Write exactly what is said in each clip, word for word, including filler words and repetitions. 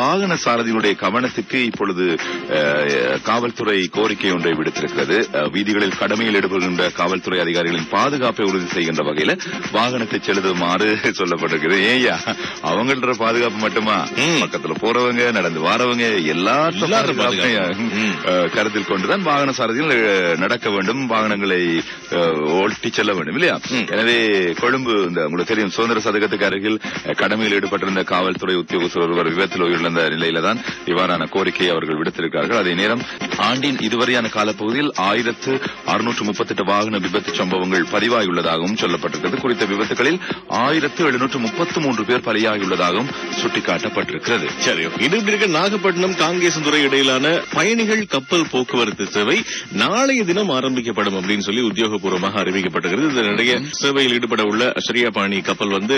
வாகன சாரதிகளுடைய கவனத்துக்கு இப்பொழுது காவல்துறை கோரிக்கை ஒன்றை விடுத்திருக்கிறது. வீதிகளில் கடமையில் ஈடுபடுகின்ற காவல்துறை அதிகாரிகளின் பாதுகாப்பை உறுதி செய்கின்ற வகையில் வாகனத்தை செலுத்துமாறு சொல்லப்பட்டிருக்கிறது. ஏயா அவங்கள பாதுகாப்பு மட்டுமா, பக்கத்துல போறவங்க நடந்து வாரவங்க எல்லாரும் கருத்தில் கொண்டுதான் வாகன சாரதிகள் நடக்க வேண்டும், வாகனங்களை ஓட்டி செல்ல வேண்டும் இல்லையா. எனவே கொழும்பு இந்த உங்களுக்கு தெரியும் சுதந்திர சதகத்துக்கு அருகில் கடமையில் ஈடுபட்டிருந்த காவல்துறை உத்தியோகஸ்தர் ஒருவர் விபத்தில் உயிரிழந்த நிலையில தான் இவ்வாறான கோரிக்கையை அவர்கள் விடுத்திருக்கிறார்கள். அதே நேரம் ஆண்டின் இதுவரையான காலப்பகுதியில் ஆயிரத்து அறுநூற்று முப்பத்தி எட்டு வாகன விபத்து சம்பவங்கள் பதிவாகியுள்ளதாகவும் சொல்லப்பட்டிருக்கிறது. குறித்த விபத்துகளில் ஆயிரத்து எழுநூற்று முப்பத்தி மூன்று பேர் பலியாகியுள்ளதாகவும் சுட்டிக்காட்டப்பட்டிருக்கிறது. இன்று நாகப்பட்டினம் காங்கேசந்துறை இடையிலான பயணிகள் கப்பல் போக்குவரத்து சேவை நாளைய தினம் ஆரம்பிக்கப்படும் அப்படின்னு சொல்லி உத்தியோகபூர்வமாக அறிவிக்கப்பட்டிருக்கிறது. இதனிடையே சேவையில் ஈடுபட உள்ள ஸ்ரீயாபாணி கப்பல் வந்து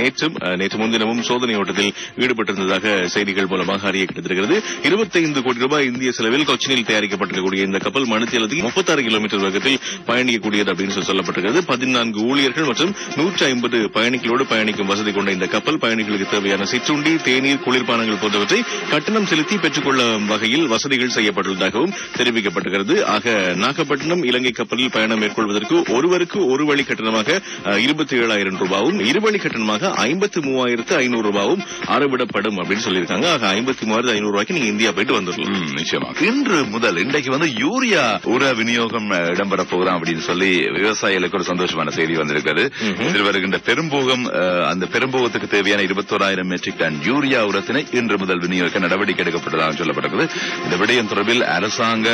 நேற்றும் நேற்று முன்தினமும் சோதனை ஓட்டத்தில் ஈடுபட்டிருந்ததாக செய்திகள் மூலமாக அறிய கிடைத்திருக்கிறது. இருபத்தைந்து கோடி ரூபாய் இந்திய செலவில் கொச்சினில் தயாரிக்கப்பட்டிருக்கக்கூடிய இந்த கப்பல் மணித்தியாலத்துக்கு முப்பத்தாறு கிலோமீட்டர் வேகத்தில் பயணிக்கக்கூடியது அப்படின்னு சொல்லி சொல்லப்பட்டிருக்கிறது. பதினான்கு ஊழியர்கள் மற்றும் நூற்றி ஐம்பது பயணிகளோடு பயணிக்கும் வசதி கொண்ட இந்த கப்பல் பயணிகளுக்கு தேவையான சிற்றுண்டி, தேநீர், குளிர்பானங்கள் போன்றவற்றை கட்டணம் செலுத்தி பெற்றுக்கொள்ளும் வகையில் வசதிகள் செய்யப்பட்டுள்ளதாகவும் தெரிவிக்கப்பட்டிருக்கிறது. ஆக நாகப்பட்டினம் இலங்கை கப்பலில் பயணம் மேற்கொள்வதற்கு ஒருவருக்கு ஒரு வழி கட்டணமாக இருபத்தி ஏழாயிரம் ரூபாயும் இருவழி கட்டணமாக ஐம்பத்தி மூவாயிரத்து ஐநூறு ரூபாயும் அறவிடப்படும் அப்படின்னு சொல்லியிருக்காங்க. ஆக ஐம்பத்தி மூவாயிரத்து ஐநூறு ரூபாய்க்கு நீங்க இந்தியா போயிட்டு வந்துடலாம். நிச்சயமாக இன்று முதல் இன்றைக்கு வந்து யூரியா உர விநியோகம் இடம்பெற போகுதான் அப்படின்னு சொல்லி விவசாயிகளுக்கு ஒரு சந்தோஷமான செய்தி வந்திருக்கிறது. இதில் வருகின்ற பெரும்போகம் அந்த பெரும்போகத்துக்கு தேவையான இருபத்தோராயிரம் மெட்ரிக் டன் யூரியா உரத்தினை இன்று முதல் விநியோகிக்க நடவடிக்கை எடுக்கப்பட்டதாக சொல்லப்பட்டிருக்கிறது. இந்த விடயம் தொடர்பில் அரசாங்க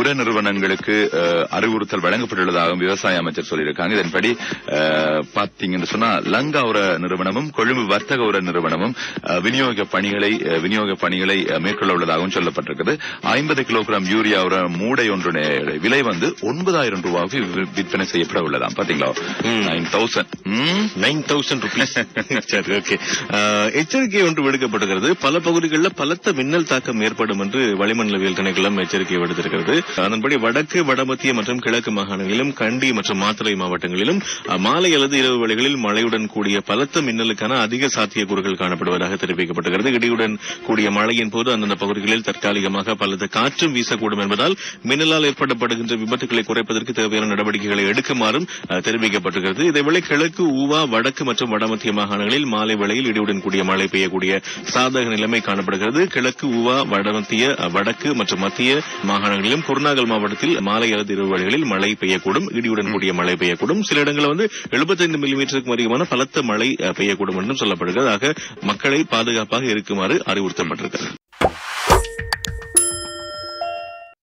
உர நிறுவனங்களுக்கு அறிவுறுத்தல் வழங்கப்பட்டுள்ளதாகவும் விவசாய அமைச்சர் சொல்லியிருக்காங்க. இதன்படி பார்த்தீங்கன்னு சொன்னா லங்கா உர நிறுவனமும் கொழும்பு வர்த்தக உர நிறுவனமும் விநியோக பணிகளை விநியோக பணிகளை மேற்கொள்ள உள்ளதாகவும் சொல்லப்பட்டிருக்கிறது. ஐம்பது கிலோகிராம் யூரியா உர மூடை ஒன்றினை விலை வந்து ஒன்பதாயிரம் ரூபாய்க்கு விற்பனை செய்யப்பட உள்ளதாம். பாத்தீங்களா, nine thousand nine thousand rupees. எச்சரிக்கை ஒன்று விடுக்கப்பட்டிருக்கிறது. பல பகுதிகளில் பலத்த மின்னல் தாக்கம் ஏற்படும் என்று வளிமண்டலவியல் திணைக்களம் எச்சரிக்கை விடுத்திருக்கிறது. அதன்படி வடக்கு, வடமத்திய மற்றும் கிழக்கு மாகாணங்களிலும் கண்டி மற்றும் மாத்தளை மாவட்டங்களிலும் மாலை அல்லது இரவு வேளைகளில் மழையுடன் கூடிய பலத்த மின்னலுக்கான அதிக சாத்தியக்கூறுகள் காணப்படுவதாக தெரிவிக்கப்பட்டிருக்கிறது. இடியுடன் கூடிய மழையின் போது அந்தந்த பகுதிகளில் தற்காலிகமாக பலத்த காற்றும் வீசக்கூடும் என்பதால் மின்னலால் ஏற்படப்படுகின்ற விபத்துக்களை குறைப்பதற்கு தேவையான நடவடிக்கைகளை எடுக்குமாறும் தெரிவிக்கப்பட்டிருக்கிறது. இதேவேளை கிழக்கு, ஊவா, வடக்கு மற்றும் வடமத்திய மாகாணங்களில் மாலை வேளையில் இடியுடன் கூடிய மழை பெய்யக்கூடிய சாதக நிலைமை காணப்படுகிறது. கிழக்கு, ஊவா, வடமத்திய, வடக்கு மற்றும் மத்திய மாகாணங்களிலும் குருநாகல் மாவட்டத்தில் மாலை அல்லது இரவு வேளைகளில் மழை பெய்யக்கூடும், இடியுடன் கூடிய மழை பெய்யக்கூடும். சில இடங்களில் வந்து எழுபத்தைந்து மில்லிமீட்டருக்கும் அதிகமான பலத்த மழை பெய்யக்கூடும் என்றும் சொல்லப்படுகிறது. ஆக மக்களை பாதுகாப்பாக இருக்குமாறு அறிவுறுத்தப்பட்டிருக்கிறது.